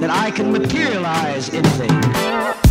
That I can materialize anything.